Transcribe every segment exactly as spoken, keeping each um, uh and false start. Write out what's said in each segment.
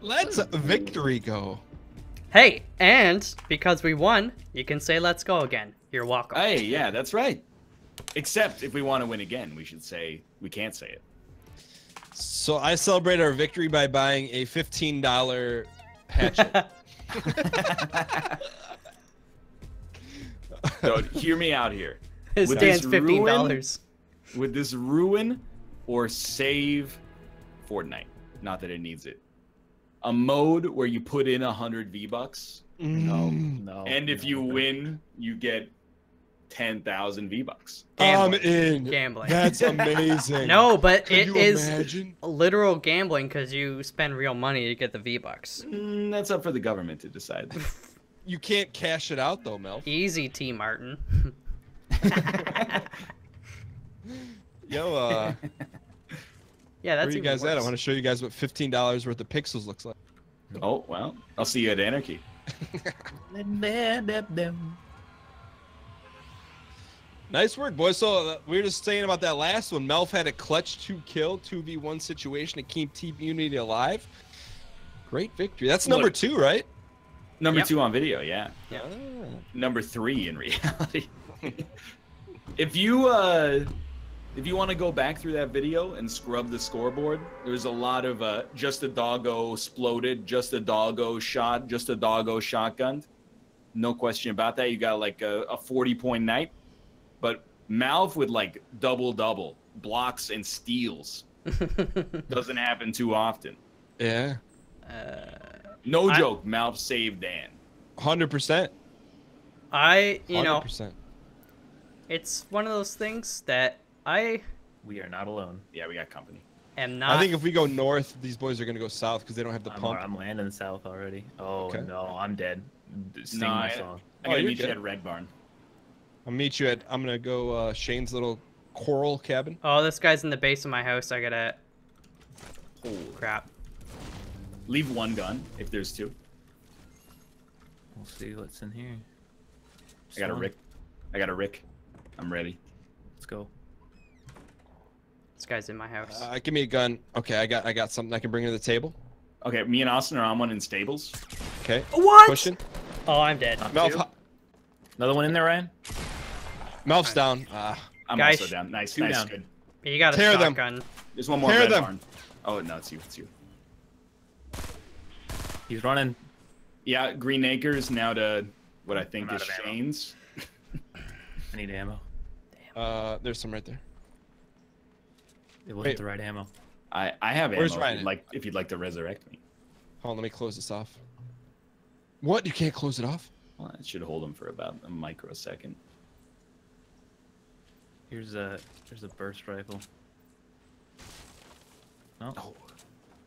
Let's victory go. Hey, and because we won, you can say let's go again. You're welcome. Hey, yeah, that's right. Except if we want to win again, we should say we can't say it. So I celebrate our victory by buying a fifteen dollar hatchet. So hear me out here. His stands fifteen dollars. Would this ruin or save Fortnite? Not that it needs it. A mode where you put in a hundred V-Bucks. No, no. And if no, you no. win, you get ten thousand V-Bucks. I'm in. Gambling. That's amazing. No, but Can it is imagine? literal gambling because you spend real money to get the V-Bucks. Mm, that's up for the government to decide. You can't cash it out though, Mel. Easy, T. Martin. Yo, uh, yeah, that's where you guys worse. at? I want to show you guys what fifteen dollars worth of pixels looks like. Oh, well, I'll see you at Anarchy. Nice work, boys. So uh, we were just saying about that last one. Melf had a clutch two kill, two v one situation to keep Team Unity alive. Great victory. That's number Look, two, right? Number yep. two on video, yeah. yeah. Ah. Number three in reality. If you uh, if you want to go back through that video and scrub the scoreboard, there's a lot of uh, just a doggo exploded, just a doggo shot, just a doggo shotgunned. No question about that. You got like a, a forty point night, but Malv with like double double blocks and steals doesn't happen too often. Yeah. Uh, no I, joke. Malv saved Dan. one hundred percent. I you know. one hundred percent. It's one of those things that I... We are not alone. Yeah, we got company. Am not... I think if we go north, these boys are going to go south because they don't have the I'm, pump. I'm landing south already. Oh, okay. no, I'm dead. Sing no, my I, song. I'm going to meet good. you at Red Barn. I'll meet you at... I'm going to go uh, Shane's little coral cabin. Oh, this guy's in the base of my house. I got to... Oh, crap. Leave one gun if there's two. We'll see what's in here. Just I got one. a Rick. I got a Rick. I'm ready. Let's go. This guy's in my house. Uh, give me a gun. Okay, I got I got something I can bring to the table. Okay, me and Austin are on one in stables. Okay. What? Pushing. Oh, I'm dead. Melf, another one in there, Ryan? Melf's down. Uh, I'm Guys, also down. Nice, nice. Down. Good. You got a Tear shotgun. Them. There's one more Tear red them. barn. Oh, no, it's you. It's you. He's running. Yeah, Green Acres now to what I think is Shane's. I need ammo. Uh, there's some right there. It wasn't Wait. the right ammo. I I have Where's ammo. If you'd, like, if you'd like to resurrect me. Hold on, let me close this off. What? You can't close it off? Well, I should hold him for about a microsecond. Here's a here's a burst rifle. No. Oh.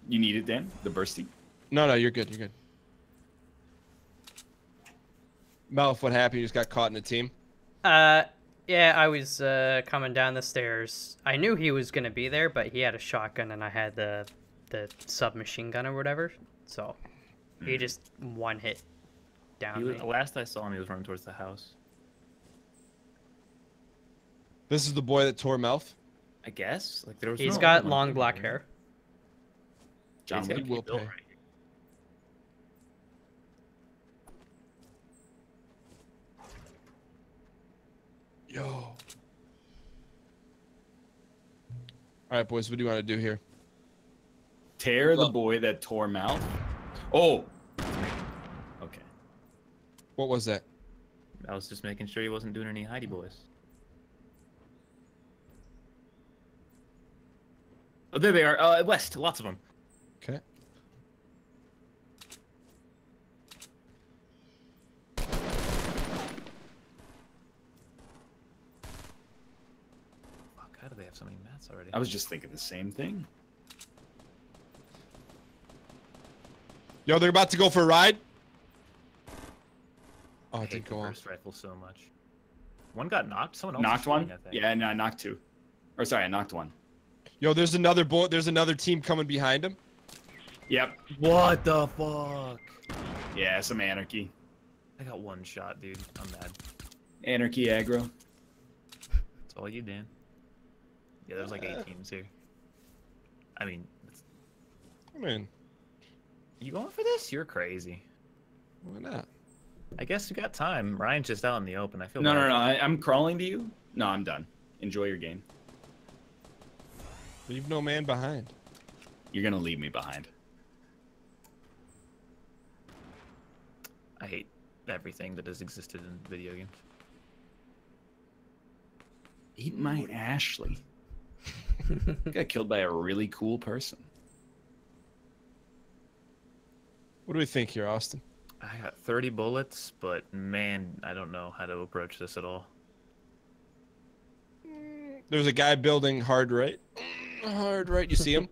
You need it, Dan? The bursty? No, no, you're good. You're good. Malf, what happened? You just got caught in a team. Uh. Yeah, I was uh, coming down the stairs. I knew he was gonna be there, but he had a shotgun and I had the the submachine gun or whatever. So he just one hit down. He was, the last I saw him, he was running towards the house. This is the boy that tore Melf. I guess. Like there was. He's no got long black hair. hair. John He's will pay. Right Yo. All right, boys, what do you want to do here? Tear the boy that tore Malf. Oh. Okay. What was that? I was just making sure he wasn't doing any hidey boys. Oh, there they are. Uh, west, lots of them. Okay. They have so many mats already. I was just thinking the same thing. Yo, they're about to go for a ride. Oh, I it didn't go off. Rifle so much. One got knocked. Someone else knocked one. Yeah, no, I knocked two. Or sorry, I knocked one. Yo, there's another boy. There's another team coming behind him. Yep. What the fuck? Yeah, some anarchy. I got one shot, dude. I'm mad. Anarchy aggro. That's all you, Dan. Yeah, there's like eight teams here. I mean, it's... I mean, You going for this? You're crazy. Why not? I guess we got time. Ryan's just out in the open. I feel no, bad. no, no. I, I'm crawling to you. No, I'm done. Enjoy your game. Leave no man behind. You're gonna leave me behind. I hate everything that has existed in video games. Eat my Ashley. Got killed by a really cool person. What do we think here, Austin? I got thirty bullets, but man, I don't know how to approach this at all. There's a guy building hard right. Hard right, you see him?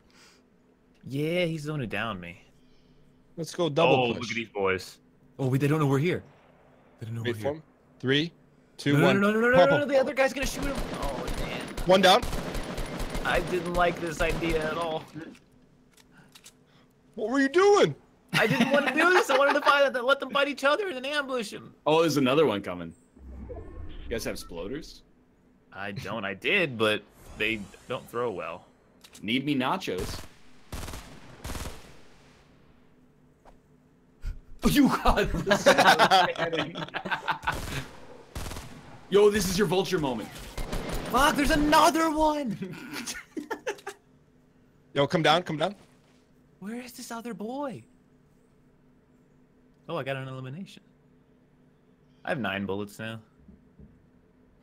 Yeah, he's the one who downed me. Let's go double oh, push. Oh, look at these boys. Oh, wait, they don't know we're here. They don't know Wait we're here. Him. Three, two, no, one. No, no, no, no, no, no, no, the other guy's gonna shoot him. Oh, man. One down. I didn't like this idea at all. What were you doing? I didn't want to do this. I wanted to fight, let them fight each other and then ambush him. Oh, there's another one coming. You guys have sploders? I don't. I did, but they don't throw well. Need me nachos. You got this. Yo, this is your vulture moment. Fuck, there's another one. Yo, come down, come down. Where is this other boy? Oh, I got an elimination. I have nine bullets now.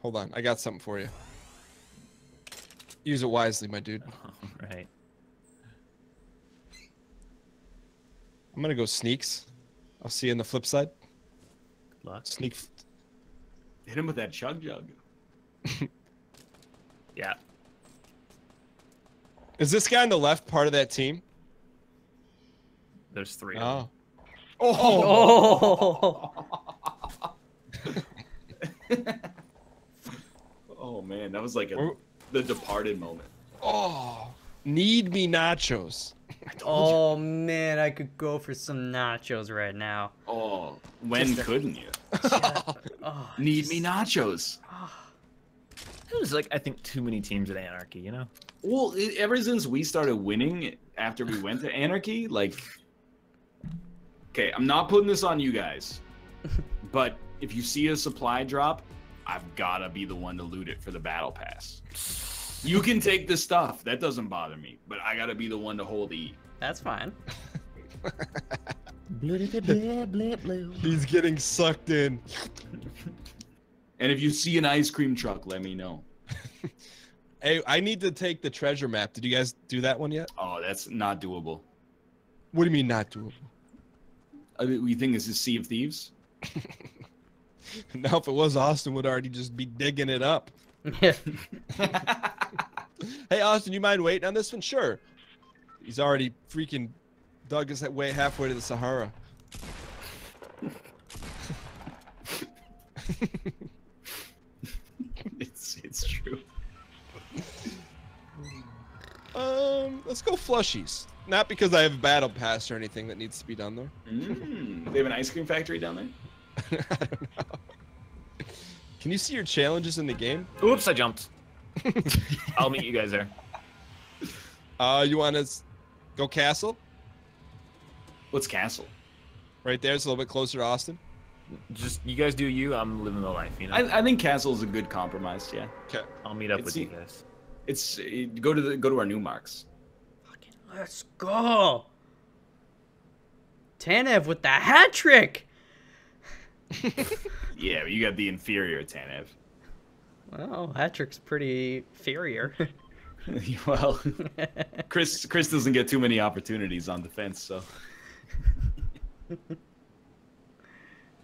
Hold on, I got something for you. Use it wisely, my dude. All right. I'm gonna go sneaks. I'll see you on the flip side. Good luck. Sneak. Hit him with that chug jug. Yeah. Is this guy on the left part of that team? There's three. Oh. Oh. Oh. Oh man, that was like a the Departed moment. Oh. Need me nachos. Oh, you. Man, I could go for some nachos right now. Oh, when just couldn't you? Yeah. Oh, Need just... me nachos. Oh. It was like, I think, too many teams at Anarchy, you know? Well, it, ever since we started winning after we went to Anarchy, like... Okay, I'm not putting this on you guys, but if you see a supply drop, I've got to be the one to loot it for the battle pass. You can take the stuff. That doesn't bother me. But I gotta be the one to hold E. That's fine. He's getting sucked in. And if you see an ice cream truck, let me know. Hey, I need to take the treasure map. Did you guys do that one yet? Oh, that's not doable. What do you mean not doable? I mean, you think this is Sea of Thieves? Now, if it was, Austin would already just be digging it up. Hey Austin, you mind waiting on this one? Sure. He's already freaking dug his way halfway to the Sahara. it's it's true. Um, let's go Flushies. Not because I have a battle pass or anything that needs to be done there. Mm, they have an ice cream factory down there. I don't know. Can you see your challenges in the game? Oops, I jumped. I'll meet you guys there. Uh, you want to go castle? What's castle? Right there. It's a little bit closer to Austin. Just you guys do you. I'm living the life. You know. I, I think castle is a good compromise. Yeah. Okay. I'll meet up it's, with you guys. It's it, go to the go to our new marks. Fucking let's go. Tanev with the hat trick. Yeah, but you got the inferior Tanev. Well, hat trick's pretty inferior. Well, Chris Chris doesn't get too many opportunities on defense, so.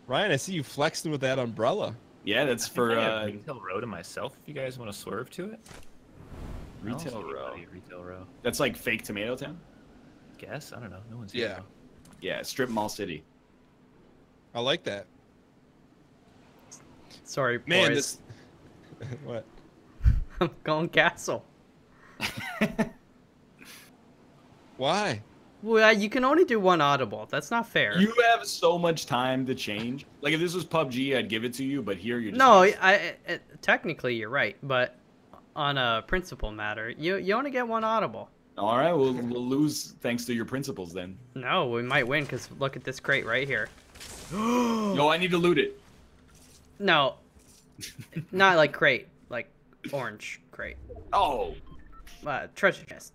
Ryan, I see you flexing with that umbrella. Yeah, that's for uh, Retail Row to myself. If you guys want to swerve to it. Retail Row. Retail Row. That's like fake Tomato Town. I guess I don't know. No one's. Yeah. Here, yeah, strip mall city. I like that. Sorry, boys. Man, this... What? I'm going castle. Why? Well, you can only do one audible. That's not fair. You have so much time to change. Like, if this was P U B G, I'd give it to you, but here you're just... No, I, I, I, technically, you're right, but on a principle matter, you, you only get one audible. All right, we'll, we'll lose thanks to your principles then. No, we might win because look at this crate right here. Yo, I need to loot it. No, not like crate, like orange crate. Oh. Uh, treasure chest.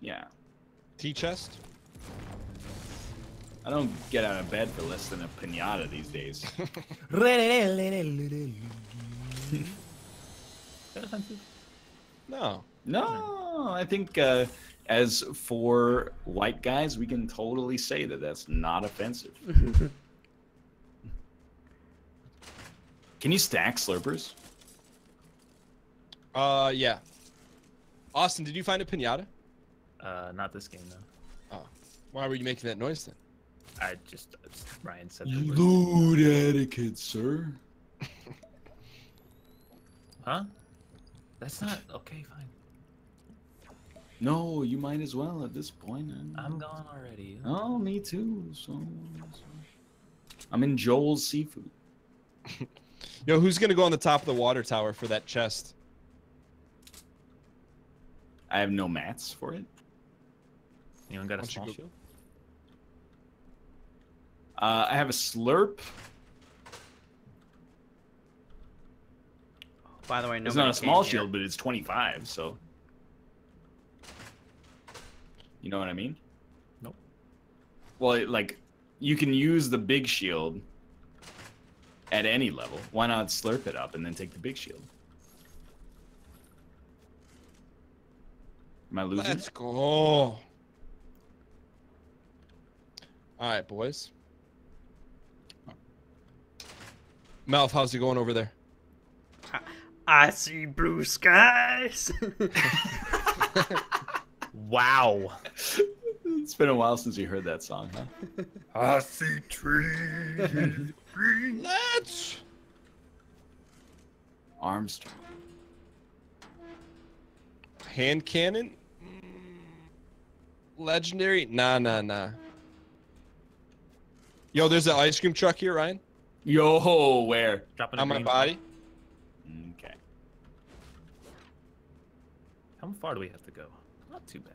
Yeah. Tea chest? I don't get out of bed for less than a pinata these days. No. No, I think uh, as for white guys, we can totally say that that's not offensive. Can you stack slurpers? Uh, yeah. Austin, did you find a pinata? Uh, not this game, though. Oh. Why were you making that noise, then? I just... Ryan said that. Load etiquette, sir. Huh? That's not... Okay, fine. No, you might as well at this point. I'm gone already. Oh, me too. So, so. I'm in Joel's seafood. Yo, who's gonna go on the top of the water tower for that chest? I have no mats for it. Anyone got a small go shield? Uh, I have a slurp. By the way, no. It's not a small shield, here. But it's twenty-five, so. You know what I mean? Nope. Well, it, like, you can use the big shield at any level. Why not slurp it up and then take the big shield? Am I losing? Let's go. All right, boys. Malph, how's it going over there? I see blue skies. Wow. It's been a while since you heard that song, huh? I see trees, green nuts. Armstrong. Hand cannon? Legendary? Nah, nah, nah. Yo, there's an ice cream truck here, Ryan. Yo, where? Dropping on my body. Okay. How far do we have to go? Not too bad.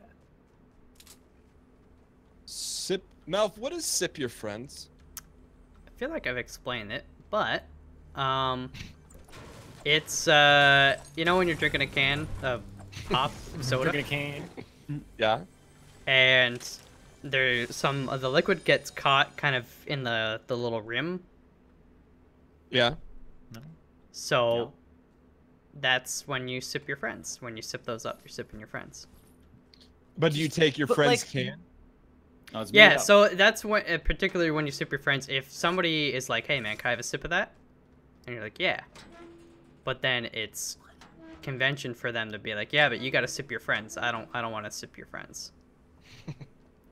Sip, Malph, what is sip your friends? I feel like I've explained it, but um, it's uh, you know when you're drinking a can of pop soda. Drinking a can. Yeah. And there, some of the liquid gets caught kind of in the the little rim. Yeah. No. So no. That's when you sip your friends. When you sip those up, you're sipping your friends. But do you take your but friend's like, can? Oh, yeah, so that's when, particularly when you sip your friends, if somebody is like, hey man, can I have a sip of that? And you're like, yeah. But then it's convention for them to be like, yeah, but you got to sip your friends. I don't I don't want to sip your friends.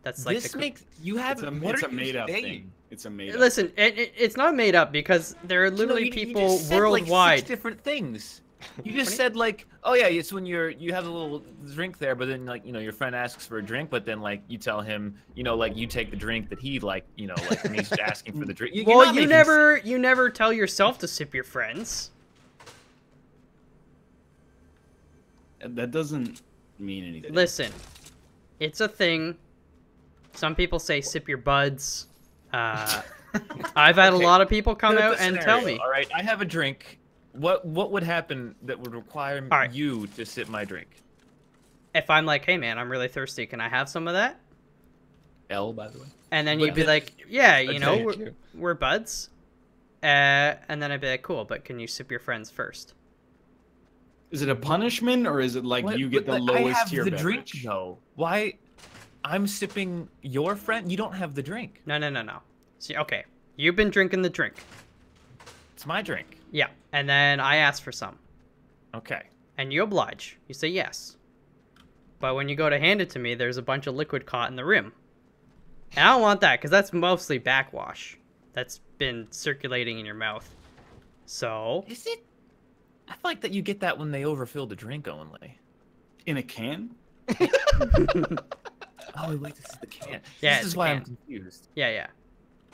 That's like this the, makes you have it's a, what it's a made up saying? Thing. It's a made up. Listen, it, it, it's not made up because there are literally no, you, people you just said worldwide like six different things. You just said like, oh yeah, it's when you're you have a little drink there, but then like you know your friend asks for a drink, but then like you tell him you know like you take the drink that he like you know like and he's asking for the drink. You, well, you never sense. you never tell yourself to sip your friends. That doesn't mean anything. Listen, it's a thing. Some people say sip your buds. Uh, I've had okay. a lot of people come out and scenario. Tell me. All right, I have a drink. What what would happen that would require right. you to sip my drink? If I'm like, hey man, I'm really thirsty. Can I have some of that? L, by the way. And then you'd be like, yeah, you know, we're, we're buds. Uh, and then I'd be like, cool, but can you sip your friends first? Is it a punishment or is it like what, you get the lowest tier? I have tier the beverage? Drink though. Why? I'm sipping your friend. You don't have the drink. No, no, no, no. See, okay, you've been drinking the drink. It's my drink. Yeah, and then I ask for some. Okay. And you oblige. You say yes. But when you go to hand it to me, there's a bunch of liquid caught in the rim. And I don't want that because that's mostly backwash. That's been circulating in your mouth. So. Is it? I feel like that you get that when they overfill the drink only. In a can? Oh wait, this is the can. Yeah, this is why can. I'm confused. Yeah, yeah.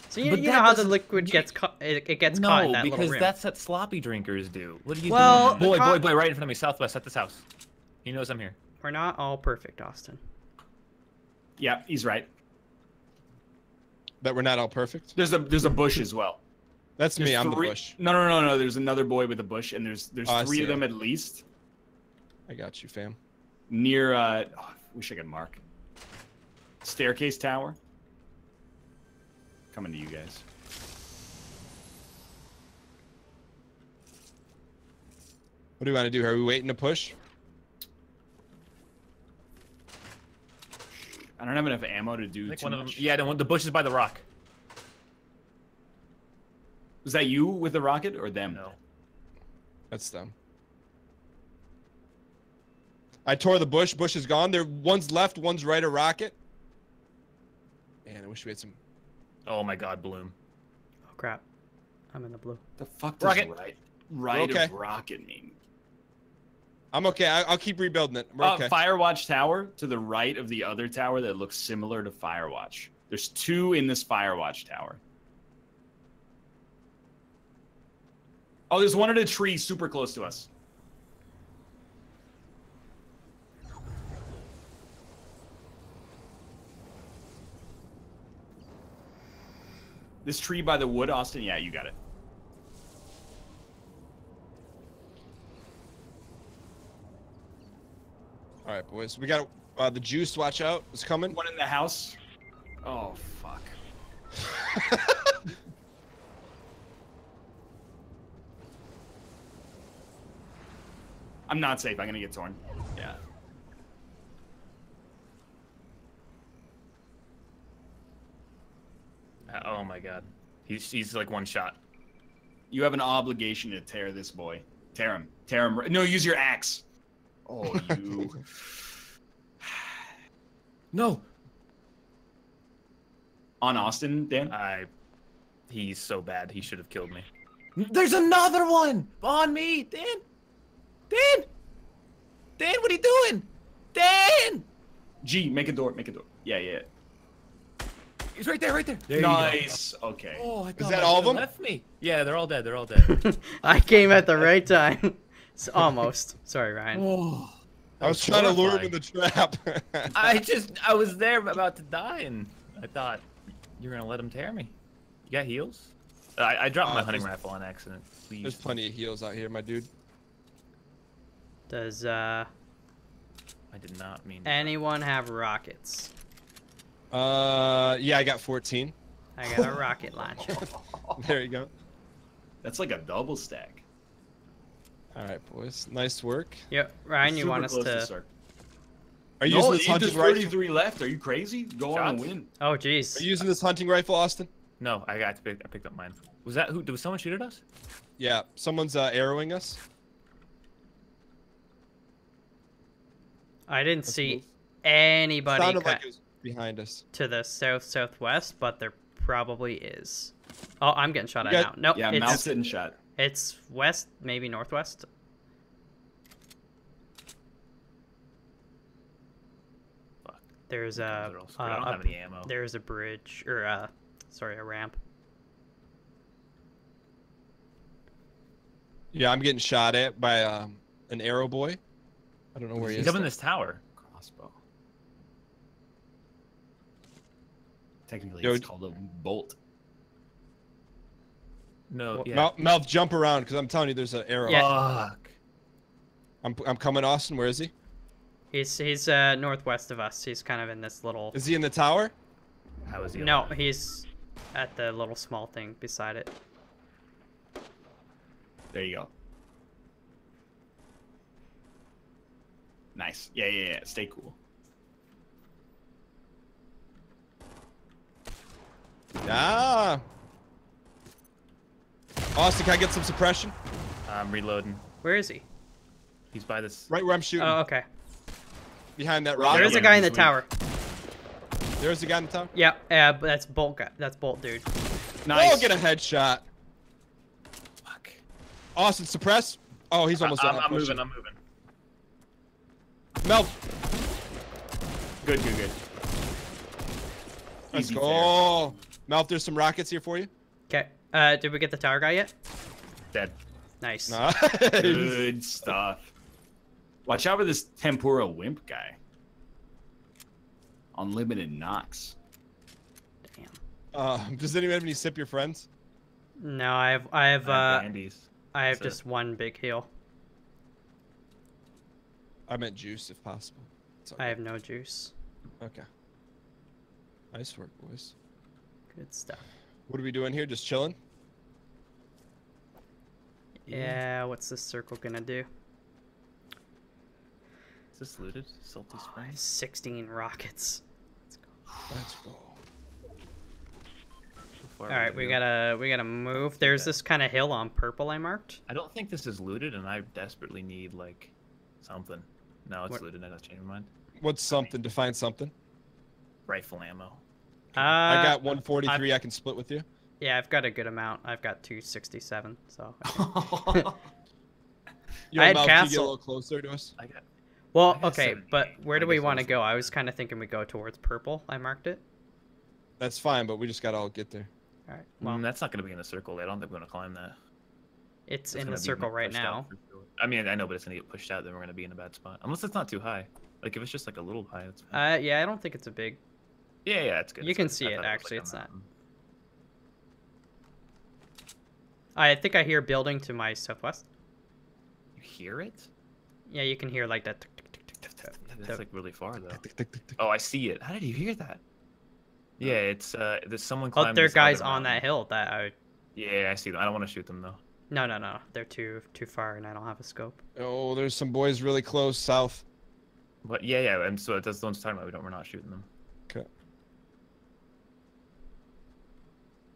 So you, you know how the liquid gets caught? It, it gets no, caught in that little rim. No, because that's what sloppy drinkers do. What are you well, doing? Boy, boy, boy! Right in front of me, Southwest at this house. He knows I'm here. We're not all perfect, Austin. Yeah, he's right. That we're not all perfect? There's a there's a bush as well. That's there's me, I'm three, the bush. No, no, no, no, there's another boy with a bush, and there's there's oh, three of them it. at least. I got you, fam. Near, uh, oh, I wish I could mark. Staircase tower. Coming to you guys. What do we want to do here? Are we waiting to push? I don't have enough ammo to do too one much. Of them, yeah, the, one, the bush is by the rock. Was that you with the rocket or them? No. That's them. I tore the bush. Bush is gone. There, one's left, one's right, a rocket. Man, I wish we had some... Oh my god, Bloom. Oh crap. I'm in the blue. The fuck does rocket. right, right okay. of rocket mean? I'm okay. I, I'll keep rebuilding it. We're uh, okay. Firewatch tower to the right of the other tower that looks similar to Firewatch. There's two in this Firewatch tower. Oh, there's one in a tree super close to us. This tree by the wood, Austin. Yeah, you got it. All right, boys. We got uh, the juice. Watch out. It's coming. One in the house. Oh, fuck. I'm not safe. I'm going to get torn. Yeah. Oh, my God. He's, he's like one shot. You have an obligation to tear this boy. Tear him. Tear him. No, use your axe. Oh, you. No. On Austin, Dan? I. He's so bad. He should have killed me. There's another one on me, Dan. Dan. Dan, what are you doing? Dan. G, make a door. Make a door. Yeah, yeah. He's right there, right there. there nice. Okay. Oh, I Is that I all of them? Left me. Yeah, they're all dead. They're all dead. I came at the right time. Almost. Sorry, Ryan. Oh, I was, was trying to lure him in the trap. I just, I was there about to die, and I thought you're gonna let him tear me. You got heals? I, I dropped oh, my hunting rifle on accident. Please. There's plenty of heals out here, my dude. Does uh? I did not mean. Anyone that. have rockets? Uh, yeah, I got fourteen. I got a rocket launcher. There you go. That's like a double stack. All right, boys. Nice work. Yep, Ryan, you want us to? to Are you no, using this hunting thirty-three rifle? Left. Are you crazy? Go Shots. on and win. Oh, jeez. Are you using this hunting rifle, Austin? No, I got. I picked up mine. Was that who? Did someone shoot at us? Yeah, someone's uh, arrowing us. I didn't Let's see move. anybody. Sounded like it was behind us. To the south southwest, but there probably is. Oh, I'm getting shot at got... now. Nope. Yeah, Mount's getting shot. It's west, maybe northwest. Fuck. There's a. Uh, I don't a, have any ammo. There's a bridge, or uh, sorry, a ramp. Yeah, I'm getting shot at by um, an arrow boy. I don't know where he He's is. He's up in this tower. Crossbow. Technically, Yo, it's called a bolt. No, well, yeah. mouth, mouth, jump around, because I'm telling you, there's an arrow. Yeah. Fuck. I'm, I'm coming, Austin. Where is he? He's he's uh, northwest of us. He's kind of in this little... Is he in the tower? How is he? No, alive? He's at the little small thing beside it. There you go. Nice. Yeah, yeah, yeah. Stay cool. Ah! Austin, can I get some suppression? I'm reloading. Where is he? He's by this. Right where I'm shooting. Oh, okay. Behind that rock. There's a guy in the tower. There's a guy in the tower? Yeah, yeah, but that's Bolt guy. That's Bolt, dude. Nice. Oh, get a headshot. Fuck. Austin, suppress. Oh, he's almost out. I'm, I'm moving, I'm moving. Melt. Good, good, good. Let's Easy go. Mouth, there's some rockets here for you. Okay. Uh, did we get the tower guy yet? Dead. Nice. nice. Good stuff. Watch out for this Tempura Wimp guy. unlimited knocks. Damn. Uh, does anyone have any sip your friends? No, I have. I have. I have, uh, I have just it. one big heal. I meant juice, if possible. Okay. I have no juice. Okay. Nice work, boys. Good stuff. What are we doing here? Just chilling? Yeah. What's this circle gonna do? Is this looted? Salty Spring. Oh, sixteen rockets. Let's go. Let's go. All right, we gotta we gotta move. There's this kind of hill on purple I marked. I don't think this is looted, and I desperately need like something. No, it's what? looted. I just changed my mind. What's something? Define something. Rifle ammo. Uh, I got one forty-three. I've, I can split with you. Yeah, I've got a good amount. I've got two sixty-seven. So. Yo, I had Mal, castle. You get a little closer to us. I got. Well, I got okay, but where do I we want to go? I was kind of thinking we go towards purple. I marked it. That's fine, but we just gotta all get there. All right. Well, mm, that's not going to be in a circle. I don't think we're going to climb that. It's, it's in the circle right now. Sure. I mean, I know, but it's going to get pushed out. Then we're going to be in a bad spot. Unless it's not too high. Like, if it's just, like, a little high, it's fine. Uh, yeah, I don't think it's a big... Yeah, yeah, it's good. You it's can good. see it, actually. It it's not. I think I hear building to my southwest. You hear it? Yeah, you can hear, like, that... That's, like, really far, though. Oh, I see it. How did you hear that? Yeah, it's uh, there's someone climbing. Oh, there are guys on that hill that I. Yeah, I see them. I don't want to shoot them though. No, no, no, they're too too far, and I don't have a scope. Oh, there's some boys really close south. But yeah, yeah, and so that's the ones talking about. We don't, we're not shooting them. Okay.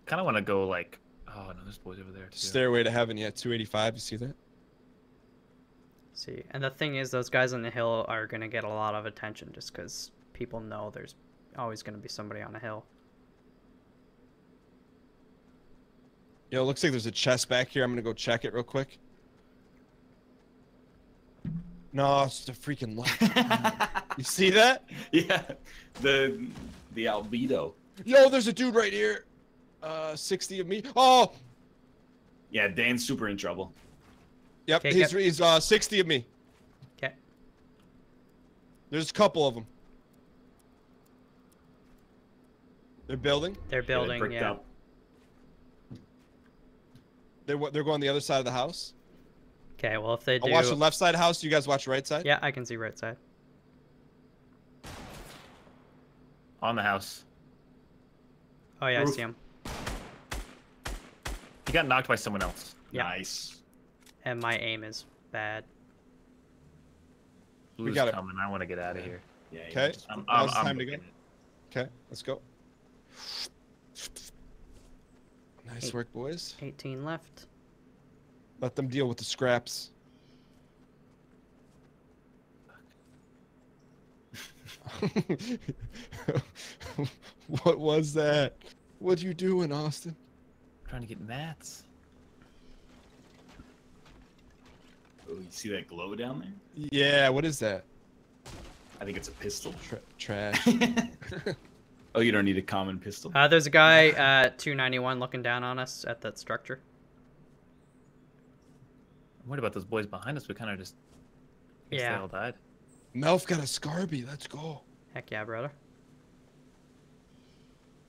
Kind of want to go like, oh no, there's boys over there too. Stairway to Heaven, yeah, two eighty-five. You see that? Let's see, and the thing is, those guys on the hill are gonna get a lot of attention just because people know there's always going to be somebody on a hill. Yo, it looks like there's a chest back here. I'm going to go check it real quick. No, it's the freaking light. You see that? Yeah. The the albedo. Yo, there's a dude right here. Uh, sixty of me. Oh! Yeah, Dan's super in trouble. Yep, Can't he's, he's uh, sixty of me. Okay. There's a couple of them. They're building? They're building, yeah. They yeah. Up. They're, they're going the other side of the house? Okay, well, if they do... I'll watch the left side of the house. You guys watch the right side? Yeah, I can see right side. On the house. Oh, yeah, Roof. I see him. He got knocked by someone else. Yeah. Nice. And my aim is bad. Blue's we got coming. It. I want to get out of here. Yeah, okay. Yeah. I'm, I'm, I'm time to go. Okay, let's go. Nice Eight, work, boys. eighteen left. Let them deal with the scraps. What was that? What are you doing, Austin? I'm trying to get mats. Oh, you see that glow down there? Yeah, what is that? I think it's a pistol. Tra trash. Oh, you don't need a common pistol. Uh, there's a guy at uh, two ninety-one looking down on us at that structure. What about those boys behind us? We kind of just... Yeah. They all died. Melf got a Scarby. Let's go. Heck yeah, brother.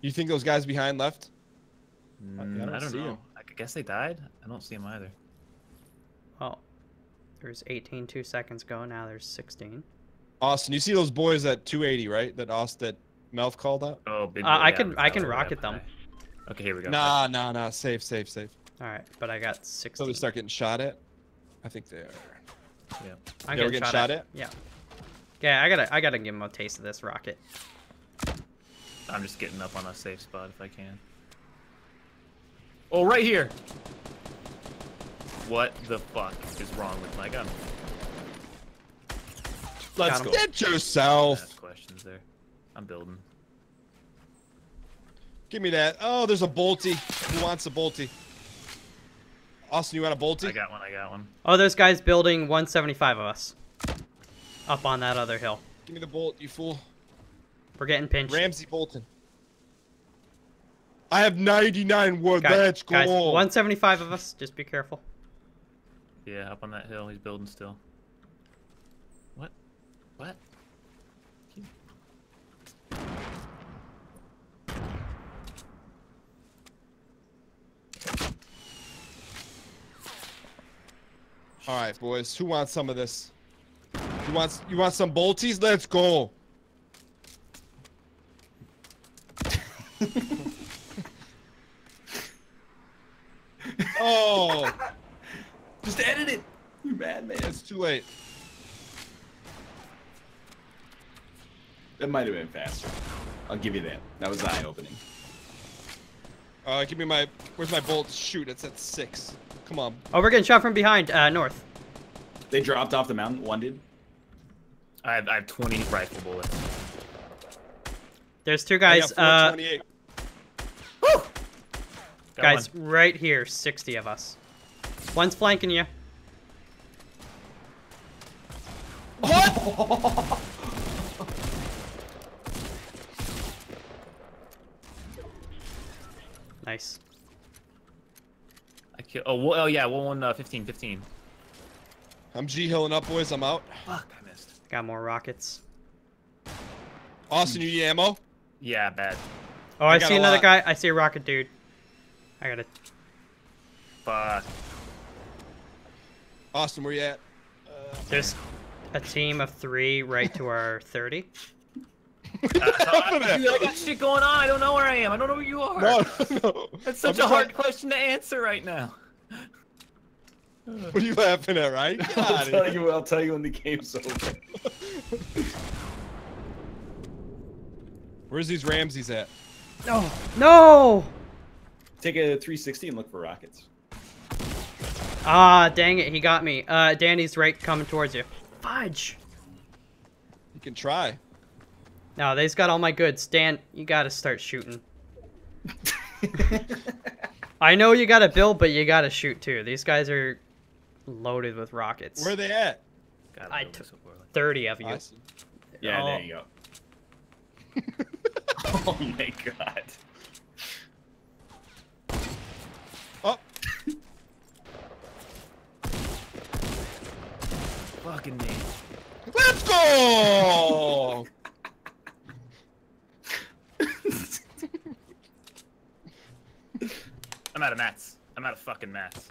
You think those guys behind left? Mm, I don't, I don't know. Him. I guess they died. I don't see them either. Oh. There's eighteen two seconds ago. Now there's sixteen. Austin, you see those boys at two eighty, right? That Austin... That Melf called out. Oh, big uh, I can I can rocket them. High. Okay, here we go. Nah, nah, nah. Safe, safe, safe. All right, but I got six. So we start getting shot at. I think they are. Yeah. I'm getting, getting shot, shot at. at. Yeah. Yeah, I gotta I gotta give them a taste of this rocket. I'm just getting up on a safe spot if I can. Oh, right here. What the fuck is wrong with my gun? Let's go. Get yourself. Ask questions there. I'm building. Give me that. Oh, there's a bolty. Who wants a bolty? Austin, you want a bolty? I got one. I got one. Oh, those guys building one seventy-five of us. Up on that other hill. Give me the bolt, you fool. We're getting pinched. Ramsey Bolton. I have ninety-nine wood. Guys, Let's go. Guys, one seventy-five of us. Just be careful. Yeah, up on that hill. He's building still. What? What? All right, boys. Who wants some of this? You want you want some bolties? Let's go. Oh. Just edit it. You're bad, man. It's too late. That might have been faster. I'll give you that. That was eye-opening. Uh, give me my... Where's my bolt? Shoot, it's at six. Come on. Oh, we're getting shot from behind, uh, north. They dropped off the mountain. One did. I have, I have twenty rifle bullets. There's two guys. I got four, uh, woo! Got guys, one. Right here, sixty of us. One's flanking you. What? Nice. I kill. Oh, well, oh yeah, one, one uh, fifteen, fifteen. I'm G healing up, boys. I'm out. Fuck, I missed. Got more rockets. Austin, you need ammo? Yeah, bad. Oh, I, I see another lot. guy. I see a rocket, dude. I gotta. Fuck. Austin, where you at? Uh, There's a team of three right to our thirty. Dude, I got shit going on. I don't know where I am. I don't know where you are. No, no. That's such I'm a hard trying... question to answer right now. What are you laughing at, right? I'll tell you, I'll tell you when the game's over. Where's these Ramseys at? No. No! Take a three sixty and look for rockets. Ah, dang it. He got me. Uh, Danny's right coming towards you. Fudge. You can try. No, they've got all my goods. Dan, you gotta start shooting. I know you gotta build, but you gotta shoot too. These guys are loaded with rockets. Where are they at? God, I took thirty of you. Awesome. Yeah, oh. There you go. Oh my god. Oh. Fucking me. Let's go! I'm out of mats. I'm out of fucking mats.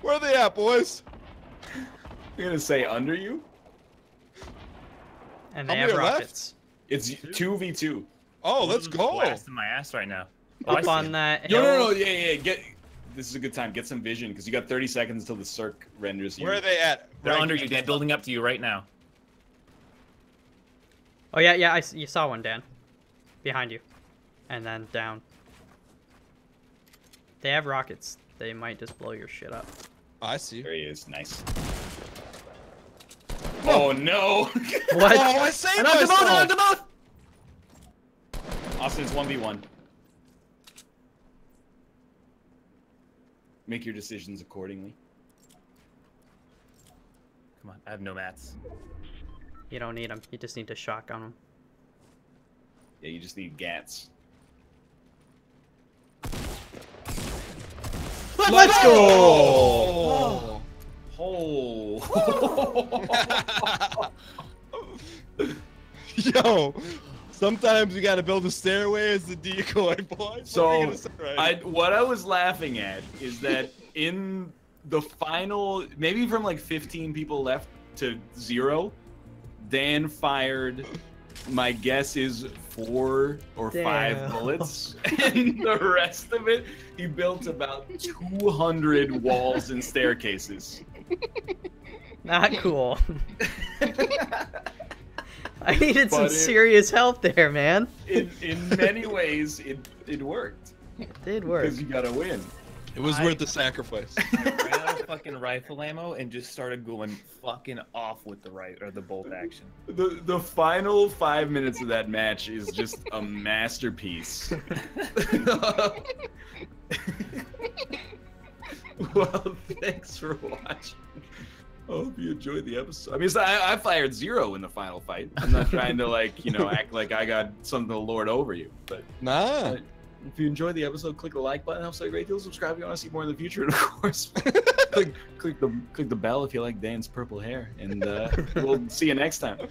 Where are they at, boys? You're gonna say under you? And they have rockets. It's two v two. Oh, let's go! Blasting my ass right now. Oh, up on that hill. No, no, no, yeah, yeah, get. This is a good time. Get some vision, because you got thirty seconds until the circ renders you. Where are they at? They're right under you. They're building up to you right now. Oh, yeah, yeah, I, you saw one, Dan. Behind you. And then down. They have rockets. They might just blow your shit up. Oh, I see. There he is. Nice. Oh, no. What? Oh, I saved myself. I'm demoted, I'm demoted. Austin, it's one v one. Make your decisions accordingly. Come on. I have no mats. You don't need them. You just need to shotgun them. Yeah, you just need gats. Let's, Let's go! go! Oh. Oh. Yo, sometimes we gotta build a stairway as the decoy, boy. So, what, right I, what I was laughing at is that in the final, maybe from like fifteen people left to zero, Dan fired, my guess is four or Damn. five bullets, and the rest of it, he built about two hundred walls and staircases. Not cool. I needed but some it, serious help there, man. In, in many ways, it, it worked. It did work. Because you gotta win. It was I, worth the sacrifice. I ran out of fucking rifle ammo and just started going fucking off with the right or the bolt action. The the final five minutes of that match is just a masterpiece. Well, thanks for watching. I hope you enjoyed the episode. I mean, so I, I fired zero in the final fight. I'm not trying to like you know act like I got something to lord over you, but nah. But, if you enjoyed the episode, click the like button. Helps out a great deal. Subscribe if you want to see more in the future, and of course, click, click the click the bell if you like Dan's purple hair. And uh, we'll see you next time.